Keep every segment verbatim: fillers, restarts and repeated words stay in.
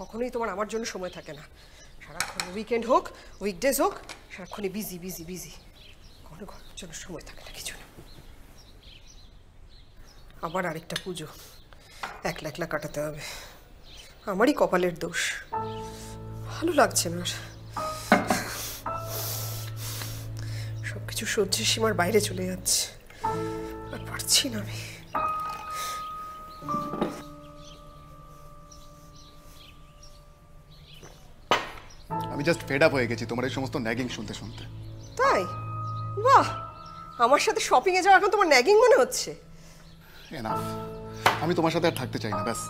কখনোই তোমার আমার জন্য সময় থাকে না। সারাক্ষণ উইকেন্ড হোক উইকডেজ হোক সারাক্ষণই বিজি বিজি বিজি, কখনো ঘরের জন্য সময় থাকে না কিছু না। আবার আরেকটা পুজো একলা একলা কাটাতে হবে, আমারই কপালের দোষ। ভালো লাগছে না, সবকিছু সহ্যের সীমার বাইরে চলে যাচ্ছে, আর পারছি না আমি। আমি জাস্ট ফেড আপ হয়ে গেছি তোমার এই সমস্ত ন্যাগিং শুনতে শুনতে। তাই? বাহ, আমার সাথে শপিং এ যাওয়া এখন তোমার ন্যাগিং মনে হচ্ছে? এনাফ, আমি তোমার সাথে আর থাকতে চাই না। ব্যাস,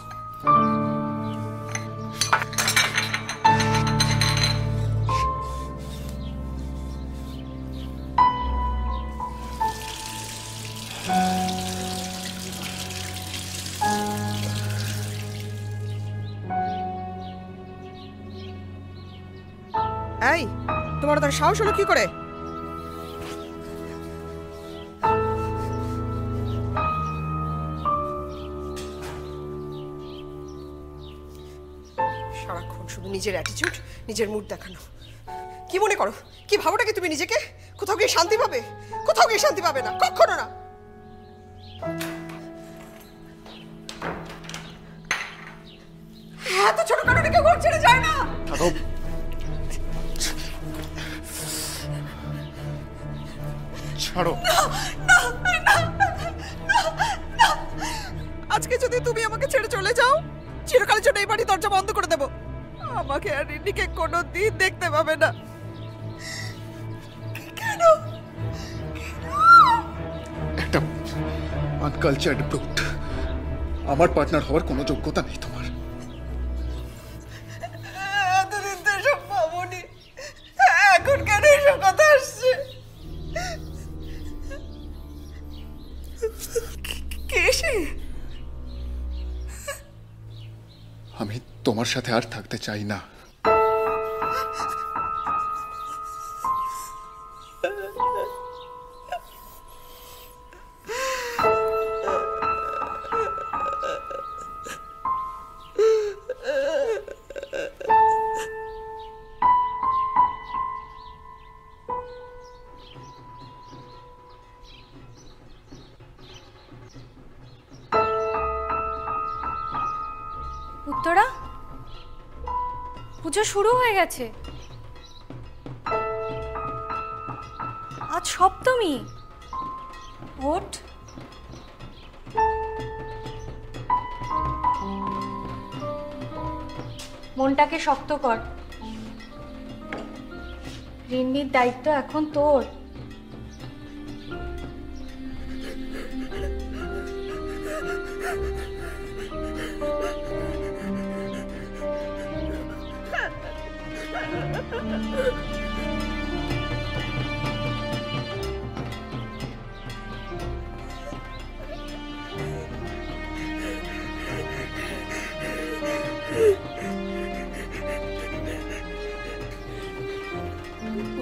তোমার সাহস হলো কি করে? সারাক্ষণ শুধু নিজের অ্যাটিটিউড নিজের মুড দেখানো। কি মনে করো, কি ভাবোটা কি তুমি নিজেকে? কোথাও গিয়ে শান্তি পাবে? কোথাও গিয়ে শান্তি পাবে না, কখনো না। এত ছোট কারণে কেউ ঘর ছেড়ে যায় না। আজকে যদি তুমি আমাকে ছেড়ে চলে যাও, চিরকালের জন্য এই বাড়ি দরজা বন্ধ করে দেব। আমাকে আর রিনিকে কোনোদিন দেখতে পাবে না। কেন? একটা আনকালচারড ব্রুট, আমার পার্টনার হওয়ার কোনো যোগ্যতা নেই তোমার। এতদিন তো এসব ভাবনি, এখন কেন এসব কথা আসছে? আমি তোমার সাথে আর থাকতে চাই না। উত্তরা, পুজো শুরু হয়ে গেছে। আজ সপ্তমী। ওঠ, মনটাকে শক্ত কর। ঋণীর দায়িত্ব এখন তোর।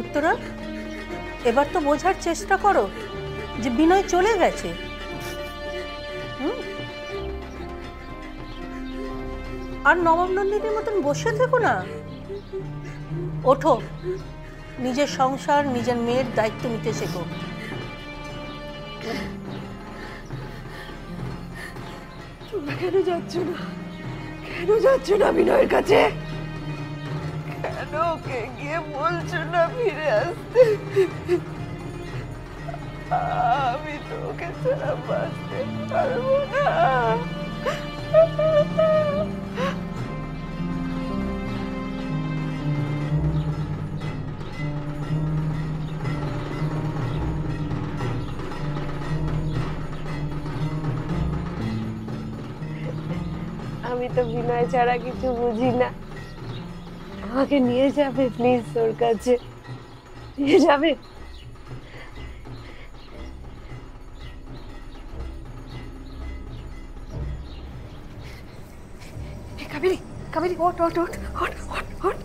উত্তরা, এবার তো বোঝার চেষ্টা করো যে বিনয় চলে গেছে। আর নবম নন্দিনীর মতন বসে থেকো না, ওঠো, নিজের সংসার নিজের মেয়ের দায়িত্ব নিতে শেখো। তোমরা কেন যাচ্ছ না? কেন যাচ্ছ না বিনয়ের কাছে? কেন ওকে গিয়ে বলছো না ফিরে আসতে? আমি তো ওকে ছাড়া বাঁচতে পারবো না। আমি তো বিনয় ছাড়া কিছু বুঝি না, আমাকে নিয়ে যাবে প্লিজ তোর কাছে? নিয়ে যাবে? কাবেরী, কাবেরী, ওঠ ওঠ ওঠ ওঠ ওঠ ওঠ,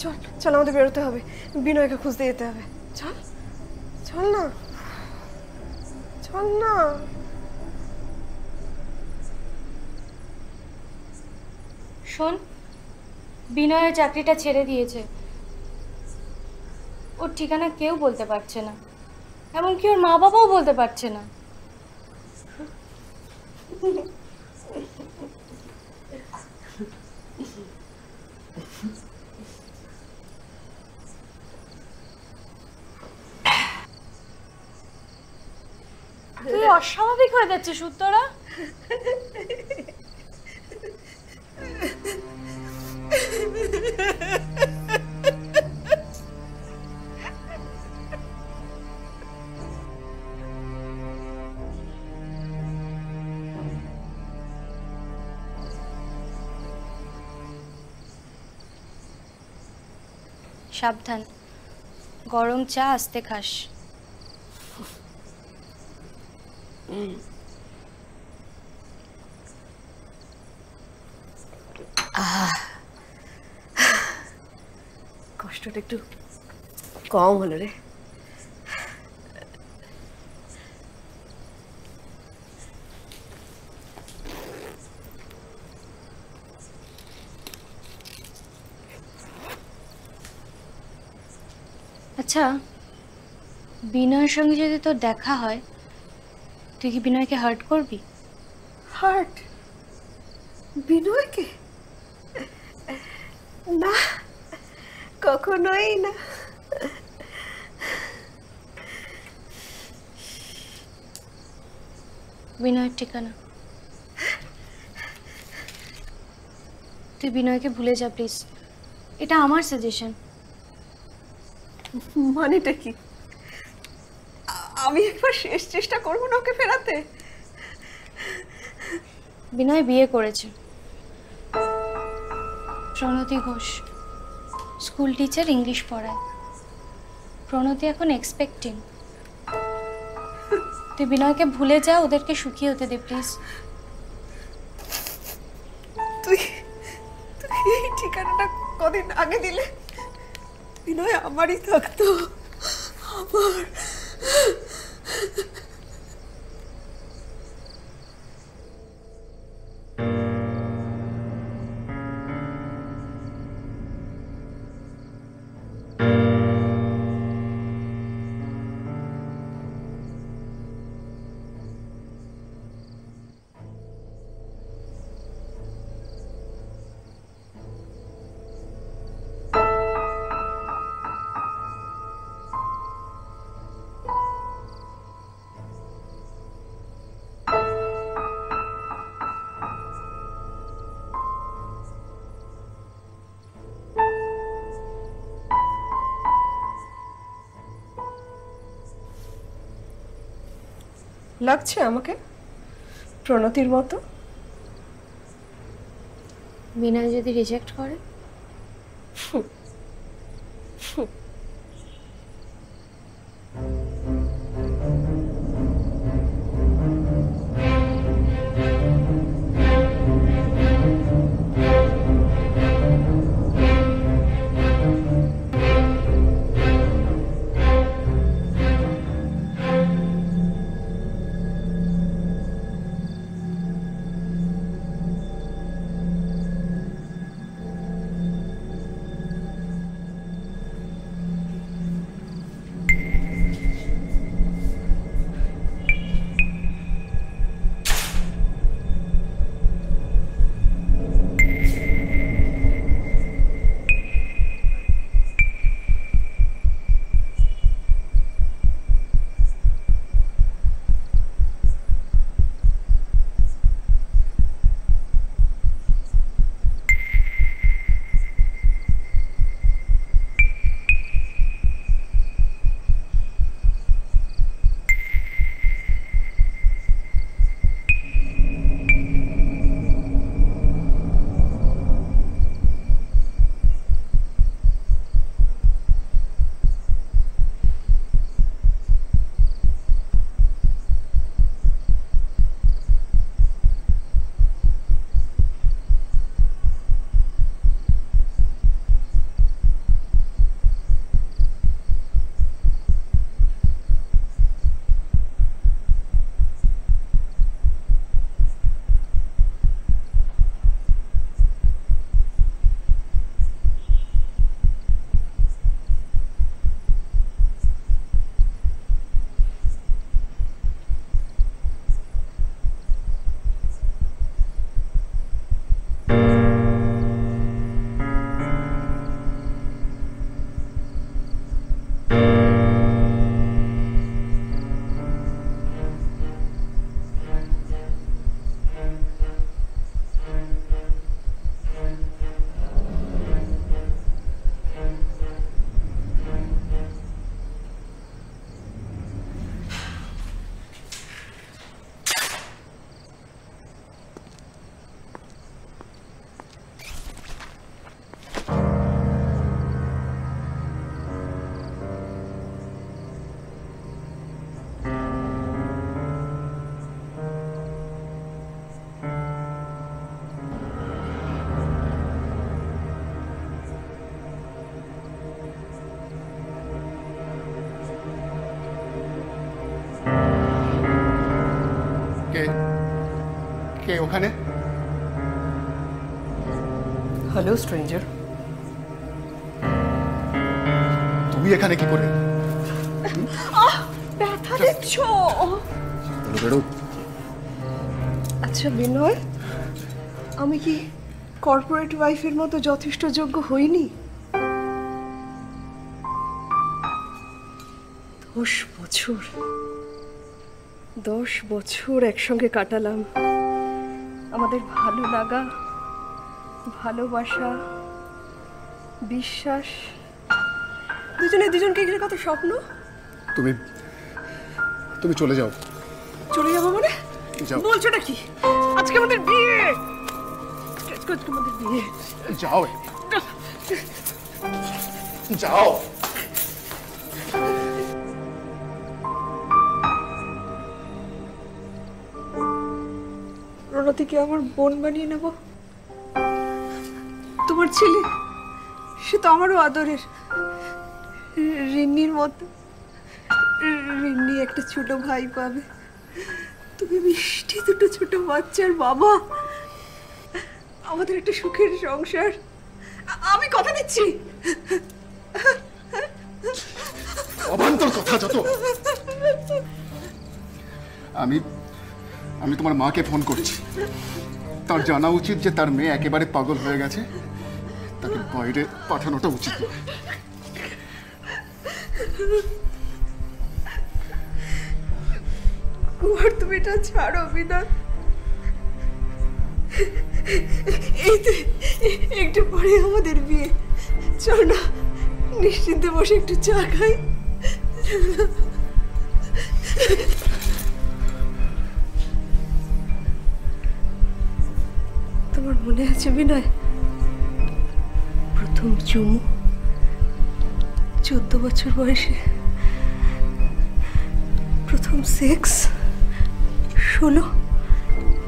চল চল, আমাদের বেরোতে হবে, বিনয়কে খুঁজতে যেতে হবে। চল চল না, চল না। শোন, বিনয়ের চাকরিটা ছেড়ে দিয়েছে। ওর ঠিকানা কেউ বলতে পারছে না, এমনকি ওর মা বাবাও বলতে পারছে না। তুই অস্বাভাবিক হয়ে যাচ্ছে উত্তরা। সাবধান, গরম চা আস্তে খাস। কষ্টটা একটু কম হলো রে। আচ্ছা, বিনয়ের সঙ্গে যদি তোর দেখা হয়, তুই কি বিনয়কে হার্ট করবি? হার্ট? বিনয়কে? না, কখনোই না। বিনয়ের ঠিকানা, তুই বিনয়কে ভুলে যা প্লিজ, এটা আমার সাজেশন। মানেটা কি? আমি একবার শেষ চেষ্টা করবো না ওকে ফেরাতে। বিনয় বিয়ে করেছে, Pranati Ghosh, school teacher, English পড়ায়। প্রণতি এখন এক্সপেক্টিং। তুই বিনয়কে ভুলে যা, ওদেরকে সুখী হতে দে প্লিজ। তুই তুই এই ঠিকানাটা কদিন আগে দিলে বিনয় আমারই থাকতো। আমার লাগছে আমাকে প্রণতির মতো। বিনয় যদি রিজেক্ট করে? ওখানে? হ্যালো স্ট্রেঞ্জার, তুমি এখানে কি করে? আহ ব্যথা দিচ্ছ। আচ্ছা বিনয়, আমি কি কর্পোরেট ওয়াইফের মতো যথেষ্ট যোগ্য হইনি? দশ বছর দশ বছর একসঙ্গে কাটালাম। আমাদের ভালো লাগা, ভালোবাসা, বিশ্বাস, দুজনে দুজনকে ঘিরে কত স্বপ্ন। তুমি তুমি চলে যাও। চলে যাবো মানে? বলছো না কি? আজকে আমাদের বিয়ে। আজকে আমাদের বিয়ে। যাও যাও। রণতিকে আমার বোন বানিয়ে নেব। তোমার ছেলে সে তো আমারও আদরের। রিন্নির মতো রিন্নি একটা ছোট ভাই পাবে। তুমি মিষ্টি দুটো ছোট বাচ্চার বাবা। আমাদের একটা সুখের সংসার, আমি কথা দিচ্ছি। অবান্তর কথা যত। আমি আমি তোমার মাকে ফোন করছি। তার জানা উচিত যে তার মেয়ে একেবারে পাগল হয়ে গেছে, তাকে বাইরে পাঠানোটা উচিত। কুমার তুমি এটা ছাড়ো বিনা। একটু পরে আমাদের বিয়ে, চল না নিশ্চিন্তে বসে একটু চা খাই। তোমার মনে আছে বিনয়, প্রথম চুমু চোদ্দ বছর বয়সে, প্রথম সেক্স ষোলো,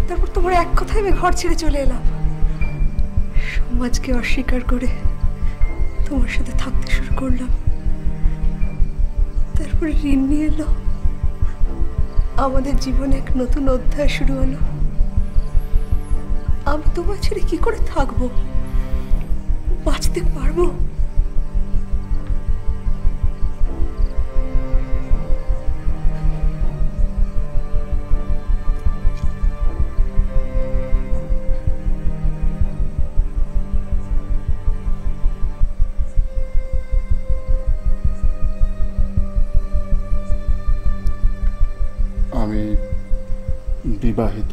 তারপর তোমার এক কথায় আমি ঘর ছেড়ে চলে এলাম। সমাজকে অস্বীকার করে তোমার সাথে থাকতে শুরু করলাম। তারপর ঋণ নিয়ে এলো, আমাদের জীবনে এক নতুন অধ্যায় শুরু হলো। আমি তোমার ছেড়ে কি করে থাকবো, বাঁচতে পারবো? আমি বিবাহিত।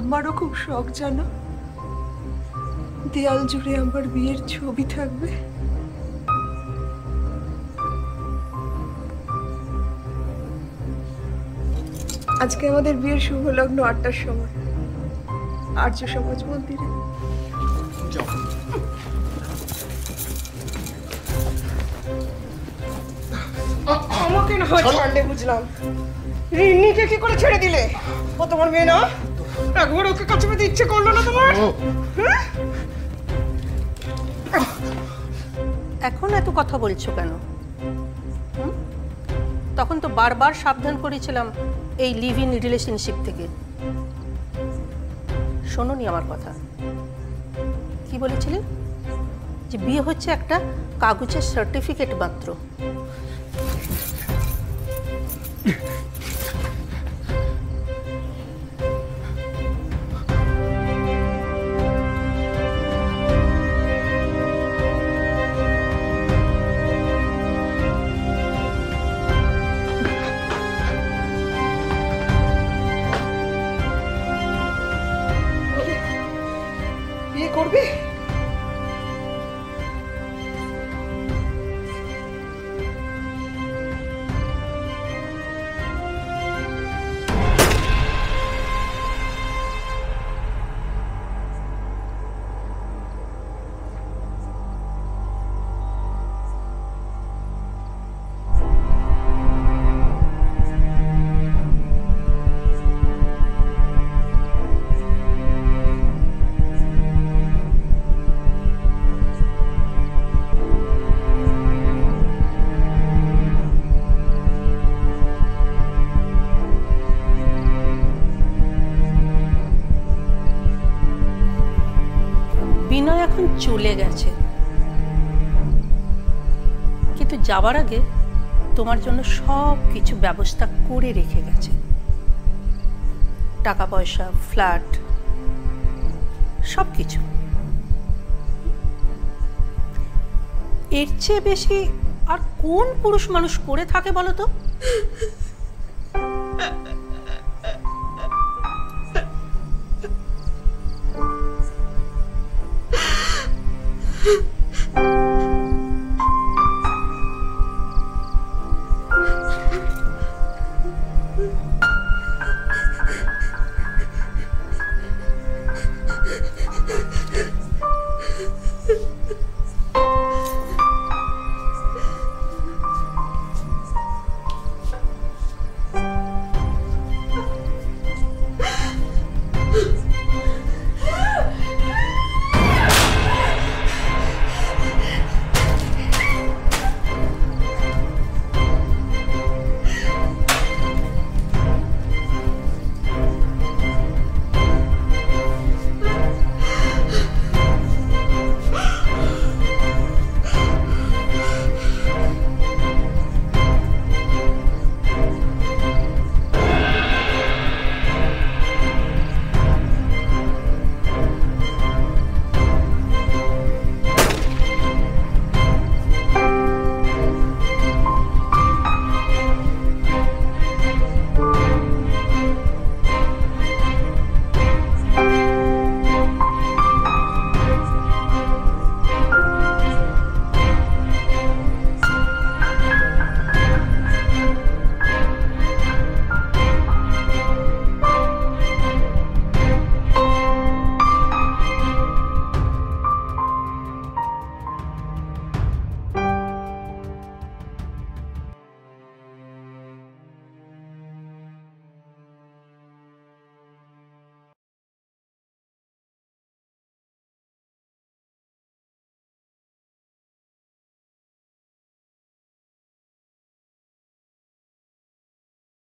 আমারও খুব শখ জানো, দেয়াল জুড়ে আমার বিয়ের ছবি থাকবে। আজকে আমাদের বিয়ের শুভ লগ্ন আটটার সময় আর্য সমাজ মন্দিরে। আমাকে না হয় ঠান্ডে বুঝলাম, রিন্নিকে কি করে ছেড়ে দিলে? ও তোমার মেয়ে না? একবার ওকে কাছে পেতে ইচ্ছে করলো না তোমার? এখন এত কথা বলছো কেন? তখন তো বারবার সাবধান করেছিলাম এই লিভ ইন রিলেশনশিপ থেকে। শোনোনি আমার কথা? কি বলেছিলে? যে বিয়ে হচ্ছে একটা কাগজের সার্টিফিকেট মাত্র। এখন চলে গেছে, কিন্তু যাবার আগে তোমার জন্য সব কিছু ব্যবস্থা করে রেখে গেছে। টাকা পয়সা, ফ্ল্যাট, সব কিছু। এর চেয়ে বেশি আর কোন পুরুষ মানুষ করে থাকে বলো তো?